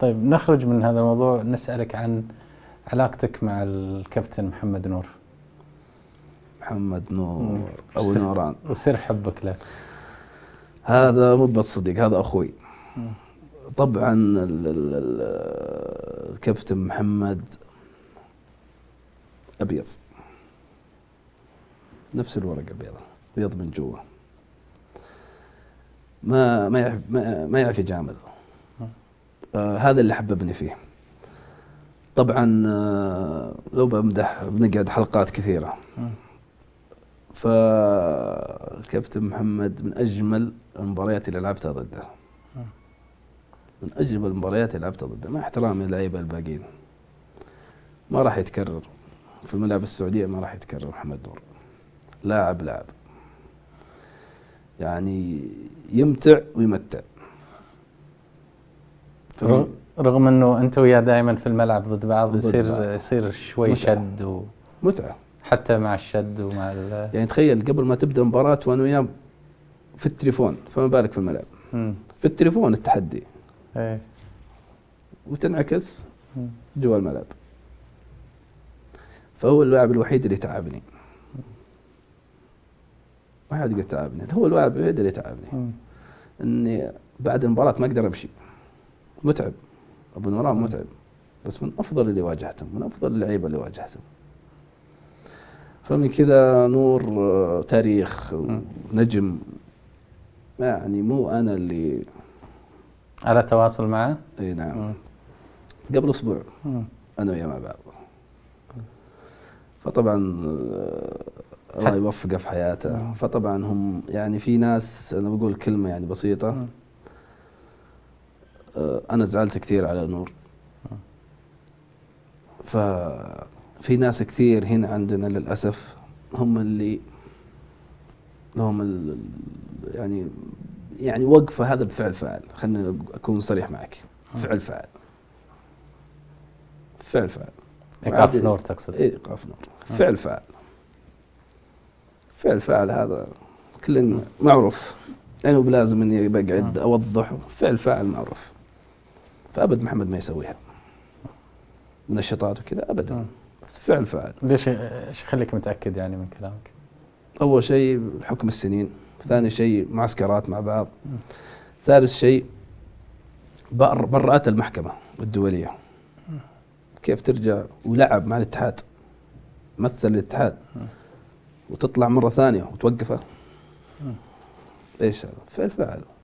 طيب نخرج من هذا الموضوع، نسألك عن علاقتك مع الكابتن محمد نور. محمد نور أو نوران، وسر حبك له. هذا مو بس صديق، هذا أخوي. طبعا الكابتن محمد أبيض، نفس الورقة البيضاء، أبيض من جوا، ما يعرف يجامل. هذا اللي حببني فيه. طبعا لو بمدح بنقعد حلقات كثيرة. فالكابتن محمد من أجمل المباريات اللي لعبتها ضده، من أجمل المباريات اللي لعبتها ضده، مع احترامي للعيبة الباقيين. ما راح يتكرر في الملاعب السعودية، ما راح يتكرر محمد نور. لاعب يعني يمتع ويمتع، رغم انه انت وياه دائما في الملعب ضد بعض، يصير شوي متعة. شد متعة حتى مع الشد ومع يعني تخيل قبل ما تبدا مباراة وانا وياه في التليفون، فما بالك في الملعب. في التليفون التحدي ايه، وتنعكس جوا الملعب. فهو اللاعب الوحيد اللي تعبني، ما حد يقدر تعبني، هو اللاعب الوحيد اللي تعبني. اني بعد المباراة ما اقدر امشي، متعب. ابو نوران متعب، بس من افضل اللي واجهتهم، من افضل اللعيبه اللي واجهتهم. فمن كذا نور تاريخ نجم، يعني مو انا اللي على تواصل معه. اي نعم. قبل اسبوع انا وياه مع بعض. فطبعا الله يوفقه في حياته. فطبعا هم يعني في ناس، انا بقول كلمه يعني بسيطه. أنا زعلت كثير على نور. ففي ناس كثير هنا عندنا للأسف هم اللي لهم يعني وقفة هذا بفعل فاعل. خليني أكون صريح معك، فعل فاعل، فعل فاعل. إيقاف نور تقصد؟ إيقاف نور، فعل فاعل، فعل فاعل. هذا كلنا معروف، لأنه يعني بلازم إني بقعد أوضح. فعل فاعل معروف. فأبد محمد ما يسويها منشطات وكذا أبدا. بس فعل فاعل. ليش خليك متأكد يعني من كلامك؟ أول شيء حكم السنين، ثاني شيء معسكرات مع بعض، ثالث شيء برأت المحكمة الدولية كيف ترجع ولعب مع الاتحاد، مثل الاتحاد وتطلع مرة ثانية وتوقفه. ايش هذا؟ فعل فاعل.